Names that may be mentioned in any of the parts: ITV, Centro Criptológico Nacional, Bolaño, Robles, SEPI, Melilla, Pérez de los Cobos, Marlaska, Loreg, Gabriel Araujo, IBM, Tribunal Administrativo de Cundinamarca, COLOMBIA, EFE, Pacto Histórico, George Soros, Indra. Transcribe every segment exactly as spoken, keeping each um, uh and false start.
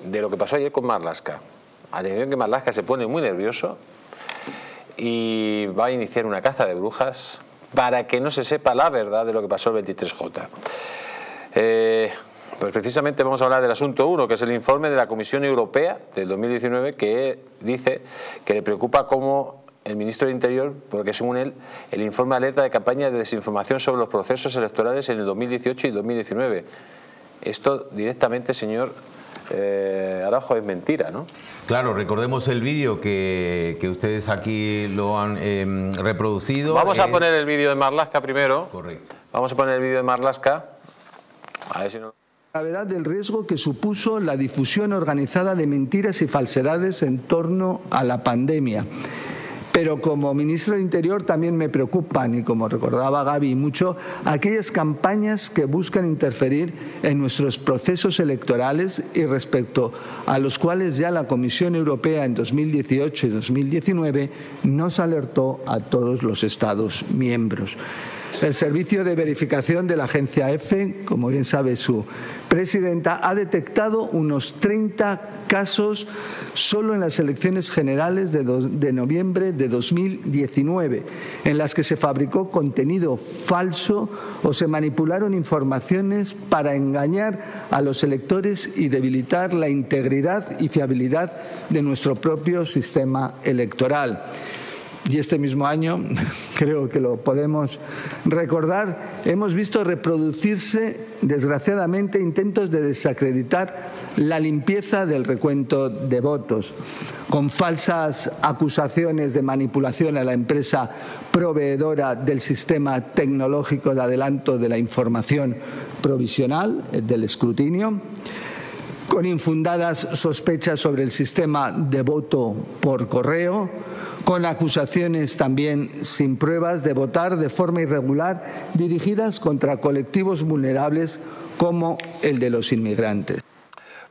de lo que pasó ayer con Marlaska. Atención que Marlaska se pone muy nervioso y va a iniciar una caza de brujas para que no se sepa la verdad de lo que pasó el veintitrés J. Eh, pues precisamente vamos a hablar del asunto uno, que es el informe de la Comisión Europea del dos mil diecinueve, que dice que le preocupa cómo el ministro del Interior, porque según él, el informe alerta de campaña de desinformación sobre los procesos electorales en el dos mil dieciocho y dos mil diecinueve. Esto directamente, señor eh, Araujo, es mentira, ¿no? Claro, recordemos el vídeo que, que ustedes aquí lo han eh, reproducido. Vamos eh, a poner el vídeo de Marlaska primero. Correcto. Vamos a poner el vídeo de Marlaska. A ver si no... La gravedad del riesgo que supuso la difusión organizada de mentiras y falsedades en torno a la pandemia. Pero como ministro del Interior también me preocupan, y como recordaba Gaby mucho, aquellas campañas que buscan interferir en nuestros procesos electorales y respecto a los cuales ya la Comisión Europea en dos mil dieciocho y dos mil diecinueve nos alertó a todos los Estados miembros. El servicio de verificación de la agencia E F E, como bien sabe su presidenta, ha detectado unos treinta casos solo en las elecciones generales de, de noviembre de dos mil diecinueve, en las que se fabricó contenido falso o se manipularon informaciones para engañar a los electores y debilitar la integridad y fiabilidad de nuestro propio sistema electoral. Y este mismo año, creo que lo podemos recordar, hemos visto reproducirse, desgraciadamente, intentos de desacreditar la limpieza del recuento de votos, con falsas acusaciones de manipulación a la empresa proveedora del sistema tecnológico de adelanto de la información provisional del escrutinio, con infundadas sospechas sobre el sistema de voto por correo, con acusaciones también sin pruebas de votar de forma irregular dirigidas contra colectivos vulnerables como el de los inmigrantes.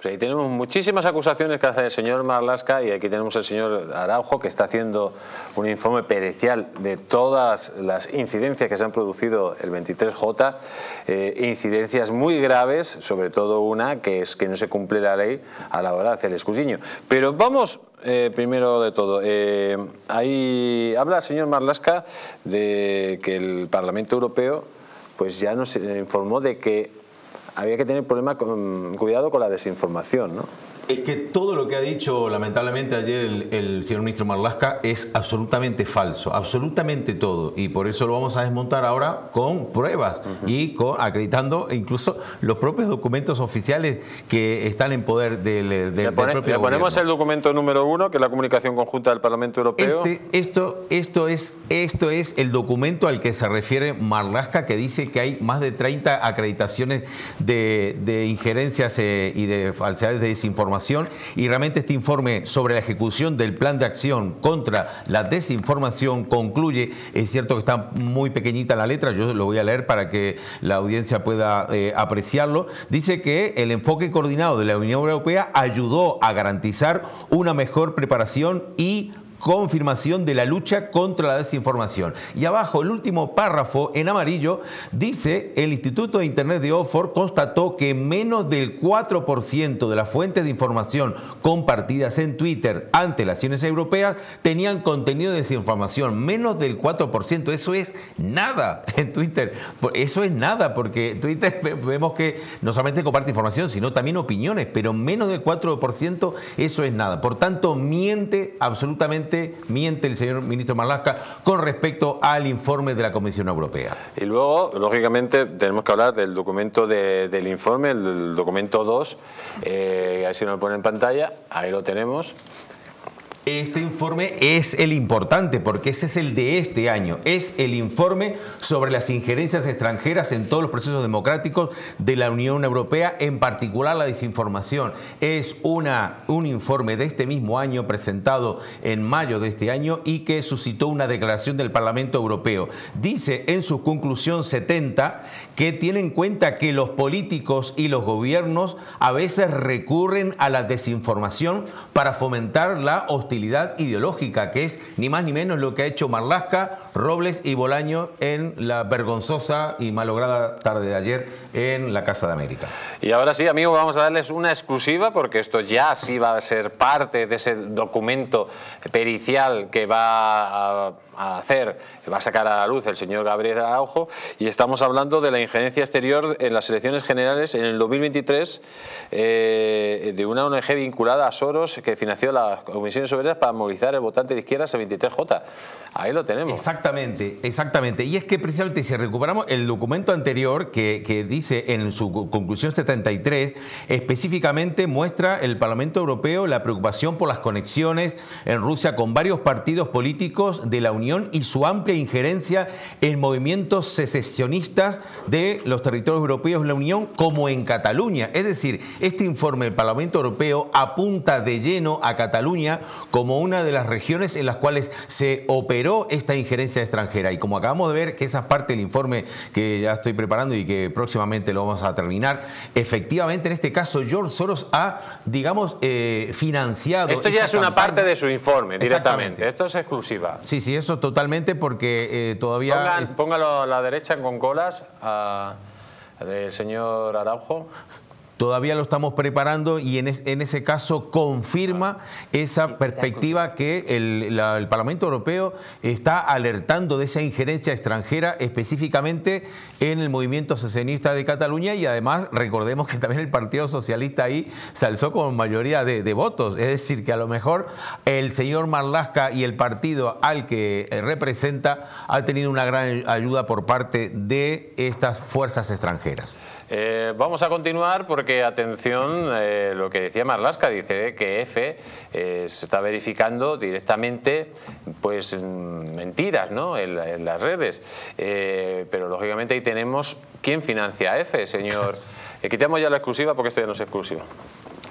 Pues ahí tenemos muchísimas acusaciones que hace el señor Marlaska, y aquí tenemos al señor Araujo, que está haciendo un informe pericial de todas las incidencias que se han producido el veintitrés J, eh, incidencias muy graves, sobre todo una que es que no se cumple la ley a la hora de hacer el escrutinio. Pero vamos... Eh, primero de todo, eh, ahí habla el señor Marlaska de que el Parlamento Europeo pues ya nos informó de que había que tener problema con, cuidado con la desinformación, ¿no? Es que todo lo que ha dicho, lamentablemente, ayer el, el señor ministro Marlaska es absolutamente falso, absolutamente todo. Y por eso lo vamos a desmontar ahora con pruebas uh-huh. y con, acreditando incluso los propios documentos oficiales que están en poder del, del, del pone, propio gobierno. Le ponemos el documento número uno, que es la comunicación conjunta del Parlamento Europeo. Este, esto, esto, es, esto es el documento al que se refiere Marlaska, que dice que hay más de treinta acreditaciones de, de injerencias eh, y de falsedades de desinformación. Y realmente este informe sobre la ejecución del plan de acción contra la desinformación concluye, es cierto que está muy pequeñita la letra, yo lo voy a leer para que la audiencia pueda eh, apreciarlo, dice que el enfoque coordinado de la Unión Europea ayudó a garantizar una mejor preparación y confirmación de la lucha contra la desinformación. Y abajo, el último párrafo, en amarillo, dice: el Instituto de Internet de Oxford constató que menos del cuatro por ciento de las fuentes de información compartidas en Twitter ante las naciones europeas tenían contenido de desinformación. Menos del cuatro por ciento. Eso es nada en Twitter. Eso es nada, porque en Twitter vemos que no solamente comparte información, sino también opiniones, pero menos del cuatro por ciento, eso es nada. Por tanto, miente absolutamente. Miente el señor ministro Marlaska con respecto al informe de la Comisión Europea. Y luego, lógicamente, tenemos que hablar del documento de, del informe, el documento dos, eh, ahí si nos lo pone en pantalla, ahí lo tenemos. Este informe es el importante porque ese es el de este año. Es el informe sobre las injerencias extranjeras en todos los procesos democráticos de la Unión Europea, en particular la desinformación. Es una, un informe de este mismo año, presentado en mayo de este año, y que suscitó una declaración del Parlamento Europeo. Dice en su conclusión setenta que tiene en cuenta que los políticos y los gobiernos a veces recurren a la desinformación para fomentar la hostilidad hostilidad ideológica, que es ni más ni menos lo que ha hecho Marlaska, Robles y Bolaño en la vergonzosa y malograda tarde de ayer en la Casa de América. Y ahora sí, amigos, vamos a darles una exclusiva, porque esto ya sí va a ser parte de ese documento pericial que va a... a hacer, va a sacar a la luz el señor Gabriel Araujo, y estamos hablando de la injerencia exterior en las elecciones generales en el dos mil veintitrés eh, de una O N G vinculada a Soros, que financió las comisiones obreras para movilizar el votante de izquierdas el veintitrés J. Ahí lo tenemos. Exactamente, exactamente. Y es que precisamente si recuperamos el documento anterior que, que dice en su conclusión setenta y tres, específicamente muestra el Parlamento Europeo la preocupación por las conexiones en Rusia con varios partidos políticos de la Unión y su amplia injerencia en movimientos secesionistas de los territorios europeos en la Unión, como en Cataluña. Es decir, este informe del Parlamento Europeo apunta de lleno a Cataluña como una de las regiones en las cuales se operó esta injerencia extranjera. Y como acabamos de ver, que esa es parte del informe que ya estoy preparando y que próximamente lo vamos a terminar, efectivamente en este caso George Soros ha, digamos, eh, financiado... Esto ya es campaña. Una parte de su informe directamente. Esto es exclusiva. Sí, sí, eso totalmente, porque eh, todavía... Pongan, póngalo a la derecha con colas a, a del señor Araujo. Todavía lo estamos preparando y en, es, en ese caso confirma esa perspectiva que el, la, el Parlamento Europeo está alertando de esa injerencia extranjera específicamente en el movimiento secesionista de Cataluña, y además recordemos que también el Partido Socialista ahí se alzó con mayoría de, de votos. Es decir, que a lo mejor el señor Marlaska y el partido al que representa ha tenido una gran ayuda por parte de estas fuerzas extranjeras. Eh, vamos a continuar porque, atención, eh, lo que decía Marlaska, dice que E F E eh, se está verificando directamente pues mentiras, ¿no?, en, la, en las redes. Eh, pero lógicamente ahí tenemos quién financia a E F E, señor. Eh, quitamos ya la exclusiva porque esto ya no es exclusiva.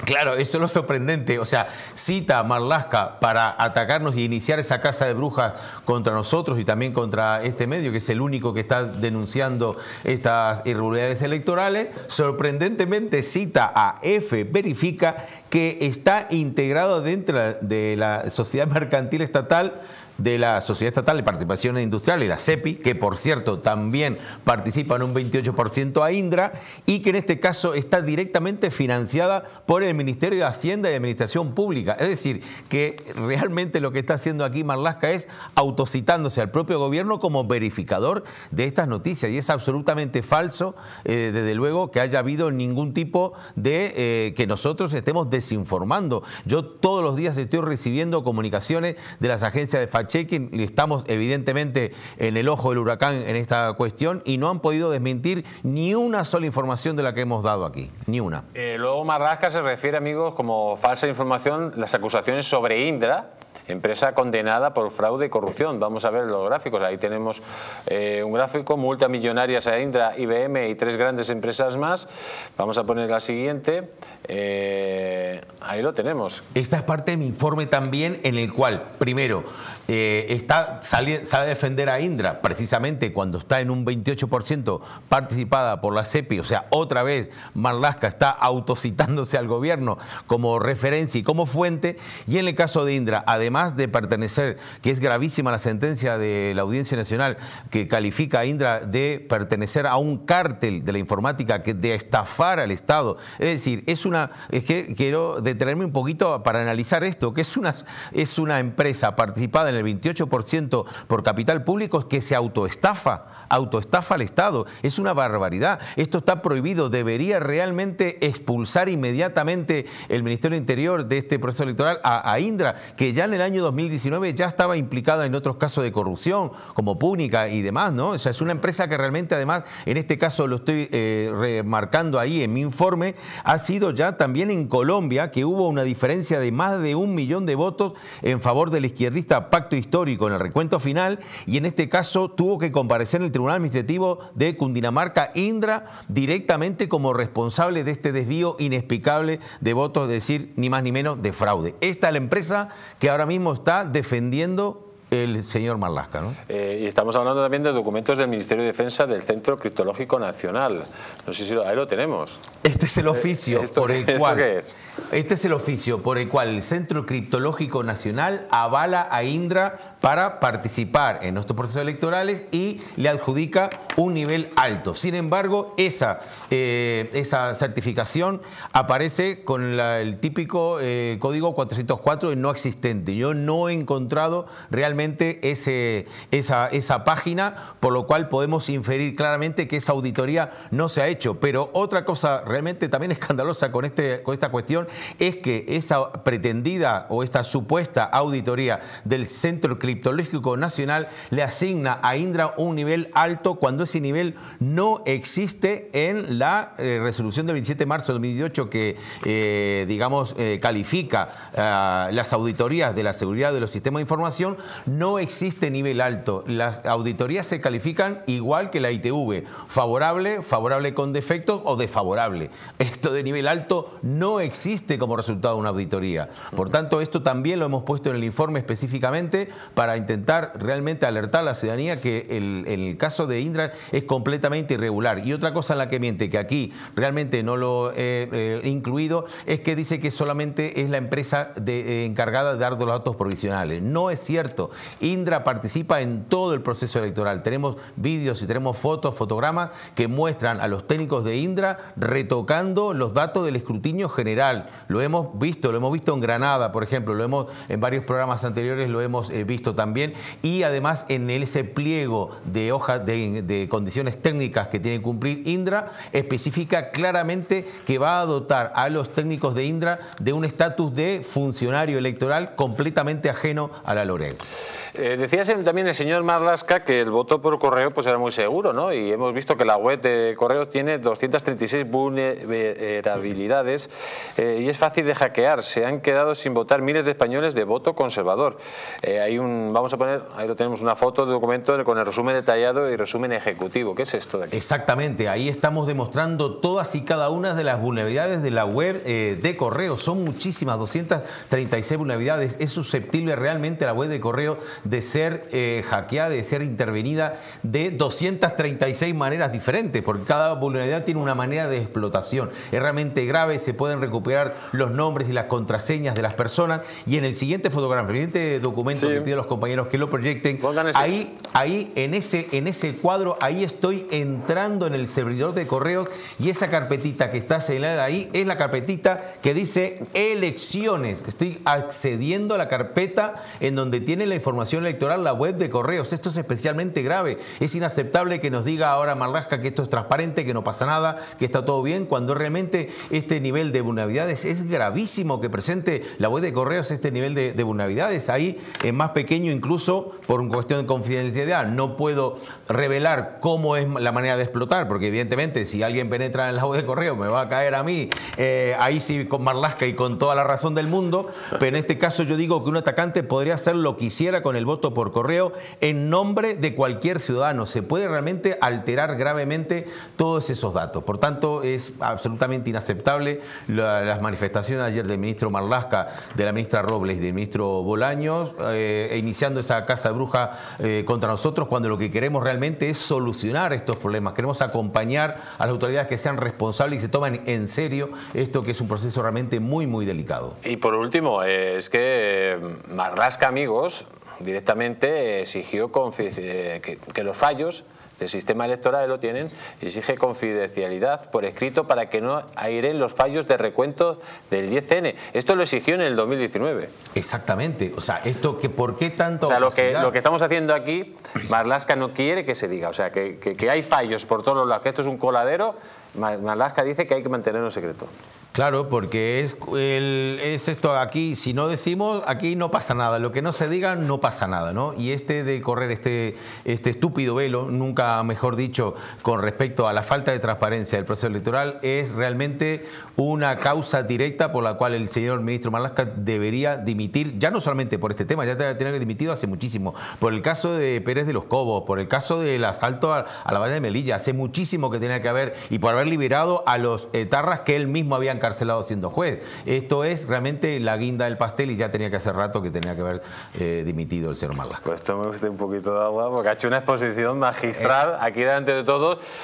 Claro, eso es lo sorprendente. O sea, cita Marlaska para atacarnos y iniciar esa caza de brujas contra nosotros y también contra este medio, que es el único que está denunciando estas irregularidades electorales. Sorprendentemente cita a E F E, verifica que está integrado dentro de la Sociedad Mercantil Estatal, de la Sociedad Estatal de Participación Industrial y la SEPI, que por cierto también participa en un veintiocho por ciento a Indra, y que en este caso está directamente financiada por el Ministerio de Hacienda y de Administración Pública. Es decir, que realmente lo que está haciendo aquí Marlaska es autocitándose al propio gobierno como verificador de estas noticias, y es absolutamente falso, eh, desde luego, que haya habido ningún tipo de eh, que nosotros estemos desinformando. Yo todos los días estoy recibiendo comunicaciones de las agencias de fact-checking, y estamos evidentemente en el ojo del huracán en esta cuestión, y no han podido desmentir ni una sola información de la que hemos dado aquí, ni una. Eh, luego Marlaska se refiere, amigos, como falsa información las acusaciones sobre Indra, empresa condenada por fraude y corrupción. Vamos a ver los gráficos. Ahí tenemos eh, un gráfico, multamillonarias a Indra, I B M y tres grandes empresas más. Vamos a poner la siguiente. Eh, ahí lo tenemos. Esta es parte de mi informe también, en el cual, primero, eh, está, sale, sale a defender a Indra, precisamente cuando está en un veintiocho por ciento participada por la SEPI. O sea, otra vez Marlaska está autocitándose al gobierno como referencia y como fuente. Y en el caso de Indra, además, además de pertenecer, que es gravísima la sentencia de la Audiencia Nacional que califica a Indra de pertenecer a un cártel de la informática, que de estafar al Estado. Es decir, es una, es que quiero detenerme un poquito para analizar esto, que es una, es una empresa participada en el veintiocho por ciento por capital público que se autoestafa, autoestafa al Estado. Es una barbaridad. Esto está prohibido. Debería realmente expulsar inmediatamente el Ministerio del Interior de este proceso electoral a, a Indra, que ya en el año dos mil diecinueve ya estaba implicada en otros casos de corrupción, como Púnica y demás, ¿no? O sea, es una empresa que realmente, además, en este caso lo estoy eh, remarcando ahí en mi informe, ha sido ya también en Colombia, que hubo una diferencia de más de un millón de votos en favor del izquierdista Pacto Histórico en el recuento final, y en este caso tuvo que comparecer en el Tribunal Administrativo de Cundinamarca Indra directamente como responsable de este desvío inexplicable de votos, es decir, ni más ni menos de fraude. Esta es la empresa que ahora mismo está defendiendo el señor Marlaska, ¿no? Eh, y estamos hablando también de documentos del Ministerio de Defensa del Centro Criptológico Nacional. No sé si lo, ahí lo tenemos. Este es el oficio eh, esto, por el ¿esto cual... ¿qué es? Este es el oficio por el cual el Centro Criptológico Nacional avala a Indra para participar en nuestros procesos electorales y le adjudica un nivel alto. Sin embargo, esa, eh, esa certificación aparece con la, el típico eh, código cuatrocientos cuatro de no existente. Yo no he encontrado realmente ese, esa, esa página, por lo cual podemos inferir claramente que esa auditoría no se ha hecho. Pero otra cosa realmente también escandalosa con, este, con esta cuestión es que esa pretendida o esta supuesta auditoría del Centro Criptológico Nacional le asigna a Indra un nivel alto cuando ese nivel no existe en la eh, resolución del veintisiete de marzo de dos mil dieciocho que, eh, digamos, eh, califica eh, las auditorías de la seguridad de los sistemas de información. No existe nivel alto. Las auditorías se califican igual que la I T V, favorable, favorable con defectos o desfavorable. Esto de nivel alto no existe como resultado de una auditoría. Por tanto, esto también lo hemos puesto en el informe específicamente para intentar realmente alertar a la ciudadanía que el, el caso de Indra es completamente irregular. Y otra cosa en la que miente, que aquí realmente no lo he eh, eh, incluido, es que dice que solamente es la empresa de, eh, encargada de dar los datos provisionales. No es cierto. Indra participa en todo el proceso electoral. Tenemos vídeos y tenemos fotos, fotogramas que muestran a los técnicos de Indra retocando los datos del escrutinio general. Lo hemos visto, lo hemos visto en Granada, por ejemplo, lo hemos en varios programas anteriores lo hemos eh, visto también, y además en ese pliego de hojas de, de condiciones técnicas que tiene que cumplir Indra, especifica claramente que va a dotar a los técnicos de Indra de un estatus de funcionario electoral completamente ajeno a la Loreg. Eh, decías también el señor Marlaska que el voto por correo pues era muy seguro, ¿no? Y hemos visto que la web de correo tiene doscientas treinta y seis vulnerabilidades eh, y es fácil de hackear. Se han quedado sin votar miles de españoles de voto conservador. Eh, hay un, vamos a poner, ahí lo tenemos, una foto de documento con el resumen detallado y resumen ejecutivo. ¿Qué es esto de aquí? Exactamente, ahí estamos demostrando todas y cada una de las vulnerabilidades de la web eh, de correo. Son muchísimas, doscientas treinta y seis vulnerabilidades. Es susceptible realmente la web de correo de ser eh, hackeada, de ser intervenida de doscientas treinta y seis maneras diferentes, porque cada vulnerabilidad tiene una manera de explotación. Es realmente grave, se pueden recuperar los nombres y las contraseñas de las personas, y en el siguiente fotograma, el siguiente documento sí. que pido a los compañeros que lo proyecten, ahí, ahí en, ese, en ese cuadro, ahí estoy entrando en el servidor de correos y esa carpetita que está señalada ahí es la carpetita que dice elecciones. Estoy accediendo a la carpeta en donde tiene la información electoral la web de correos. Esto es especialmente grave. Es inaceptable que nos diga ahora Marlaska que esto es transparente, que no pasa nada, que está todo bien, cuando realmente este nivel de vulnerabilidades es gravísimo, que presente la web de correos este nivel de, de vulnerabilidades. Ahí es eh, más pequeño, incluso por una cuestión de confidencialidad. No puedo revelar cómo es la manera de explotar, porque evidentemente si alguien penetra en la web de correo me va a caer a mí. Eh, ahí sí con Marlaska y con toda la razón del mundo, pero en este caso yo digo que un atacante podría hacer lo que quisiera con el voto por correo en nombre de cualquier ciudadano. Se puede realmente alterar gravemente todos esos datos. Por tanto, es absolutamente inaceptable la, las manifestaciones ayer del ministro Marlaska, de la ministra Robles, del ministro Bolaño, eh, iniciando esa casa de bruja eh, contra nosotros, cuando lo que queremos realmente es solucionar estos problemas. Queremos acompañar a las autoridades que sean responsables y se tomen en serio esto, que es un proceso realmente muy, muy delicado. Y por último, eh, es que Marlaska, amigos, directamente exigió que, que los fallos del sistema electoral lo tienen, exige confidencialidad por escrito para que no airen los fallos de recuento del diez ene. Esto lo exigió en el dos mil diecinueve. Exactamente. O sea, esto que ¿por qué tanto? O sea, lo que, lo que estamos haciendo aquí, Marlaska no quiere que se diga. O sea, que, que, que hay fallos por todos los lados, que esto es un coladero. Marlaska dice que hay que mantenerlo en secreto. Claro, porque es, el, es esto aquí, si no decimos, aquí no pasa nada. Lo que no se diga, no pasa nada, ¿no? Y este de correr este, este estúpido velo, nunca mejor dicho, con respecto a la falta de transparencia del proceso electoral, es realmente una causa directa por la cual el señor ministro Marlaska debería dimitir, ya no solamente por este tema, ya tenía que dimitir hace muchísimo, por el caso de Pérez de los Cobos, por el caso del asalto a, a la valla de Melilla, hace muchísimo que tenía que haber, y por haber liberado a los etarras que él mismo había encarcelado siendo juez. Esto es realmente la guinda del pastel y ya tenía que hace rato que tenía que haber eh, dimitido el señor Marlaska. Pues tome usted un poquito de agua porque ha hecho una exposición magistral eh. aquí delante de todos